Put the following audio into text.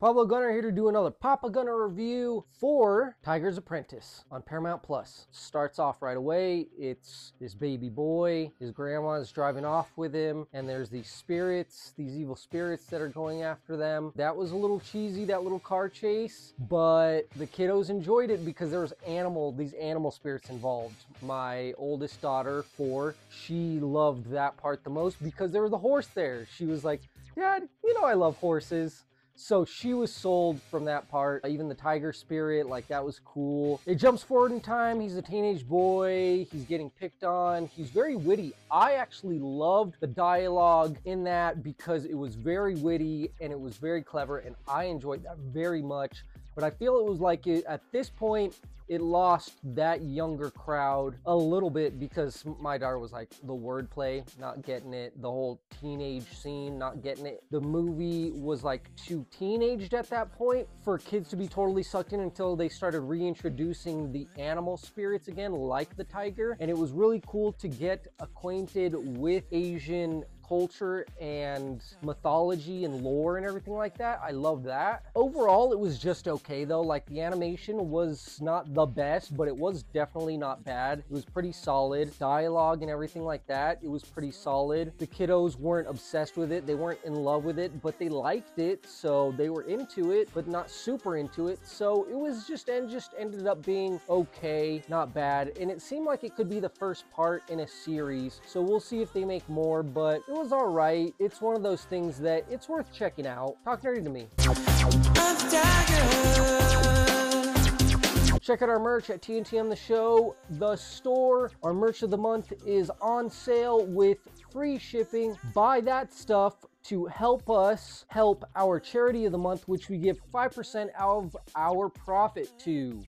Pablo Gunner here to do another Papa Gunner review for Tiger's Apprentice on Paramount Plus. Starts off right away. It's this baby boy. His grandma's driving off with him, and there's these spirits, these evil spirits that are going after them. That was a little cheesy, that little car chase, but the kiddos enjoyed it because there was these animal spirits involved. My oldest daughter, 4, she loved that part the most because there was a horse there. She was like, "Dad, you know I love horses." So she was sold from that part. Even the tiger spirit, like, that was cool. It jumps forward in time. He's a teenage boy. He's getting picked on. He's very witty. I actually loved the dialogue in that because it was very witty and it was very clever, and I enjoyed that very much. But I feel it was like, at this point, it lost that younger crowd a little bit because my daughter was like, the wordplay, not getting it. The whole teenage scene, not getting it. The movie was like too teenaged at that point for kids to be totally sucked in until they started reintroducing the animal spirits again, like the tiger. And it was really cool to get acquainted with Asian culture and mythology and lore and everything like that. I love that. Overall, it was just okay though. Like, the animation was not the best, but it was definitely not bad. It was pretty solid. Dialogue and everything like that, it was pretty solid. The kiddos weren't obsessed with it. They weren't in love with it, but they liked it. So they were into it, but not super into it. So it was just ended up being okay, not bad. And it seemed like it could be the first part in a series. So we'll see if they make more, but it was all right. It's one of those things that it's worth checking out. Talk Nerdy to Me. Check out our merch at TNTMTheShow, the store. Our merch of the month is on sale with free shipping. Buy that stuff to help us help our charity of the month, which we give 5% of our profit to.